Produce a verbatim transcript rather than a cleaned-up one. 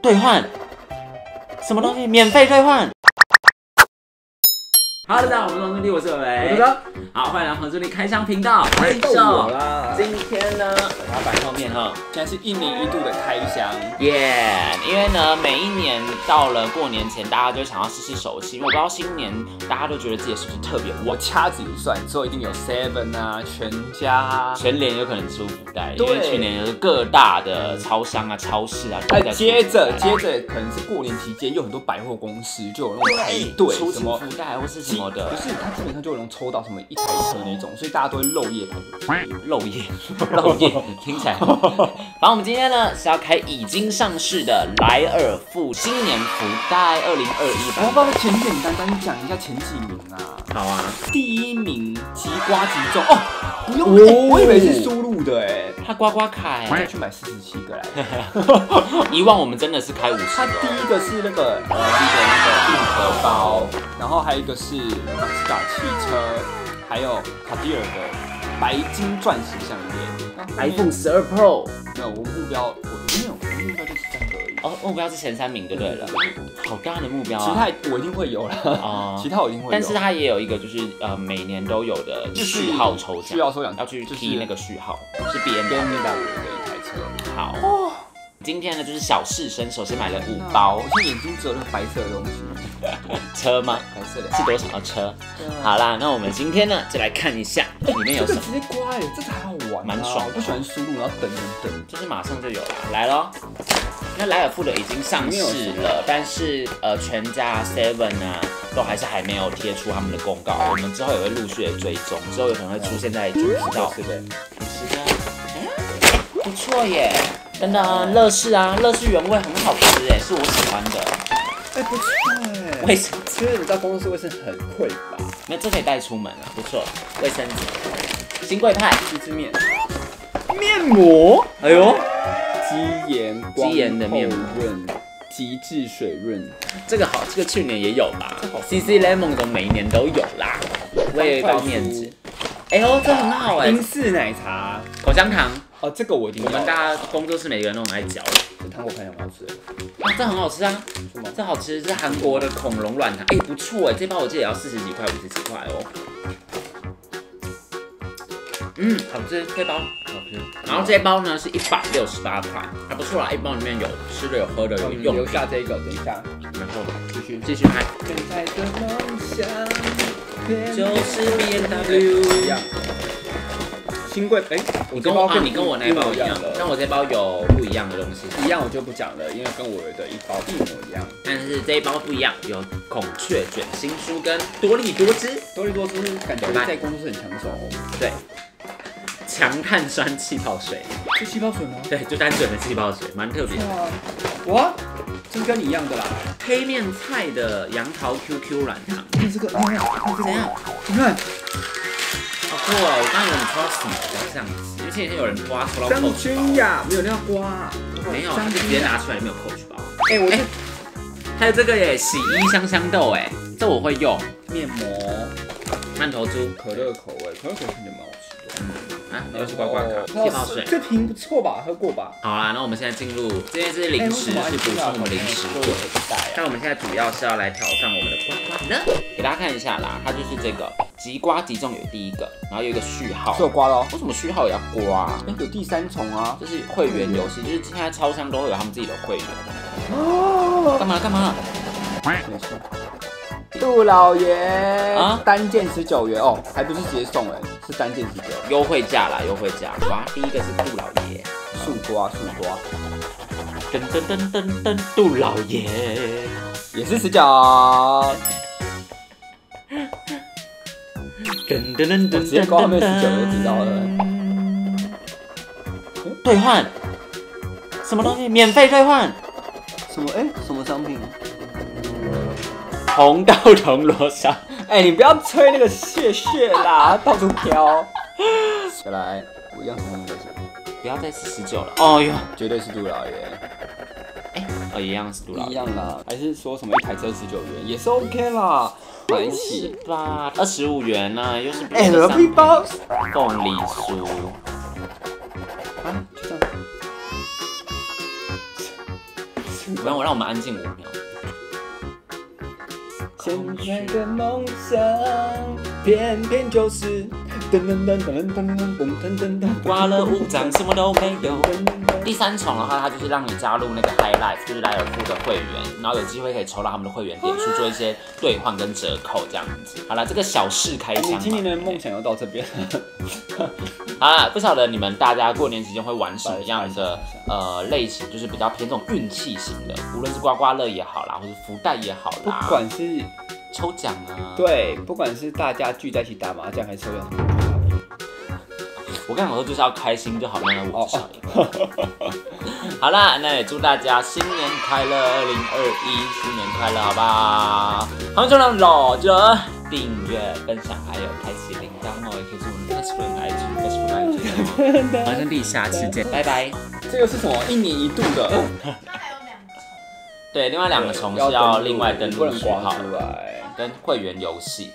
兑换什么东西？免费兑换。哈喽，大家好，我是黄助理，我是伟伟。好，欢迎来黄助理开箱频道。哎，逗我啦！今天呢，我要摆后面哈，现在是一年一度的开箱，耶！因为呢，每一年到了过年前，大家就想要试试手信，因为我不知道新年大家都觉得自己的手信特别旺。我掐指一算，之后一定有 Seven 啊、全家啊、全联有可能出福袋，因为去年有各大的超商啊、超市啊。哎，接着接着可能是过年期间，有很多百货公司就有那种排队出什么福袋或是什么。 不是，他基本上就能抽到什么一台车那种，所以大家都会漏夜排队。漏夜，漏夜，听起来。反正我们今天呢是要开已经上市的莱尔富新年福袋二零二一版。我要不要简简单单讲一下前几名啊？好啊，第一名即刮即中哦，不用，哦、我以为是输入的哎。 他刮刮卡，再去买四十七个来。以往我们真的是开五十。他第一个是那个呃，那个硬壳包，然后还有一个是马自达汽车，还有卡地尔的白金钻石项链 ，iPhone 十二 Pro。那我目标，我没有，我目标就是这样而已。哦，目标是前三名就对了，好大的目标啊！其他我一定会有了啊，其他我一定会。但是它也有一个就是呃，每年都有的序号抽奖，序号抽奖要去踢那个序号。 是 B M W 的一台车。好，哦、今天呢就是小试身手，先买了五包。我是眼睛只有那个白色的东西。车吗？白色的。是多少车？好啦，那我们今天呢就来看一下里面有什么。这个直接刮哎，这个还好玩，蛮爽。我不喜欢输入，然后等等等，就是马上就有了。来咯。那莱尔富的已经上市了，但是呃，全家 Seven 啊，都还是还没有贴出他们的公告。我们之后也会陆续的追踪，之后有可能会出现在主食道。是的。 不错耶，等等，乐事啊，乐事原味很好吃哎，是我喜欢的。哎、欸，不错哎。卫生纸，因为你知道工作室卫生纸很贵吧？那这可以带出门啊，不错。卫生纸，新贵派，鸡汁面，面膜，哎呦，肌研肌研的面膜，极致水润。这个好，这个去年也有吧 ？C C Lemon 的每一年都有啦。我也有一包面纸。哎呦，这很好哎。英式奶茶，口香糖。 哦，这个我一定。我们大家工作室每个人都很爱嚼。这糖果看起来蛮好吃的。啊，这很好吃啊！什么？这好吃，这是韩国的恐龙软糖。哎，不错哎，这包我记得也要四十几块、五十几块哦。嗯，好吃，这包好吃。然后这包呢是一百六十八块，还不错啦。一包里面有吃的、有喝的、有用。留下这个，等一下。然后继续继续拍。现在的梦想就是 B M W。 新贵哎，我这包跟你跟我那包一样，但我这包有不一样的东西。一样我就不讲了，因为跟我的一包一模一样。但是这一包不一样，有孔雀卷心酥跟多利多汁。多利多汁感觉在工作室很抢手。对，强碳酸气泡水。是气泡水吗？对，就单纯的气泡水，蛮特别。哇，这跟你一样的啦。黑面菜的杨桃 Q Q 软糖。看这个，看怎样？你看。 哇！我刚以为你抽到什么这样子，因为前几天有人刮抽到 Coach 包。张君雅没有那样刮，没有，他就直接拿出来没有 Coach 包。哎，我哎，还有这个耶，洗衣香香豆哎，这我会用。面膜、曼头珠、可乐口味，可乐口味真的蛮好吃的。啊，又是刮刮卡、气泡水，这瓶不错吧？喝过吧？好啦，那我们现在进入，这些是零食，是补充零食的。但我们现在主要是要来挑战我们的刮刮乐，给大家看一下啦，它就是这个。 即刮即中有第一个，然后有一个序号，是有刮咯。为什么序号也要刮、啊？哎、欸，有第三重啊，就是会员游戏，就是现在超商都会有他们自己的会员。哦，干嘛干嘛？没事。杜老爷啊，单件十九元哦，还不是直接送哎，是单件十九，优惠价啦，优惠价。哇，第一个是杜老爷，速刮速刮，噔噔噔噔噔，杜老爷也是十九。 噔噔噔噔，直接刮后面十九就知道了。兑换什么东西？免费兑换什么？哎，什么商品？红道铜锣烧。哎，你不要吹那个屑屑啦，到处飘。再来，我一样红的。不要再吃十九了。哦哟，绝对是杜老爷。哎，哦，一样是杜老爷。一样啦，还是说什么一台车十九元也是 OK 啦。 买起吧，二十五元呢、啊，又是别的商品。凤梨酥，啊，就这样。然后让我们安静五秒。现在的梦想，偏偏就是噔噔噔噔噔噔噔噔，刮了五张什么都没有。第三重的话，它就是让你加入那个 High Life， 就是莱尔富的会员，然后有机会可以抽到他们的会员点数，做一些兑换跟折扣这样子。好了，这个小试开箱。今年的梦想要到这边。好啦，不晓得你们大家过年期间会玩什么样的呃类型，就是比较偏这种运气型的，无论是刮刮乐也好啦，或是福袋也好啦，不管是抽奖啊，对，不管是大家聚在一起打麻将还是抽奖，我刚才说就是要开心就好了，我至少赢了。好啦，那也祝大家新年快乐，二零二一新年快乐，好不好？好，就让老着订阅、分享，还有开启铃铛哦，也可以做我们的 Facebook I G。好，兄弟，下次见，拜拜。这个是什么？一年一度的。还有两个虫。对，另外两个虫是要另外登录序号，跟会员游戏。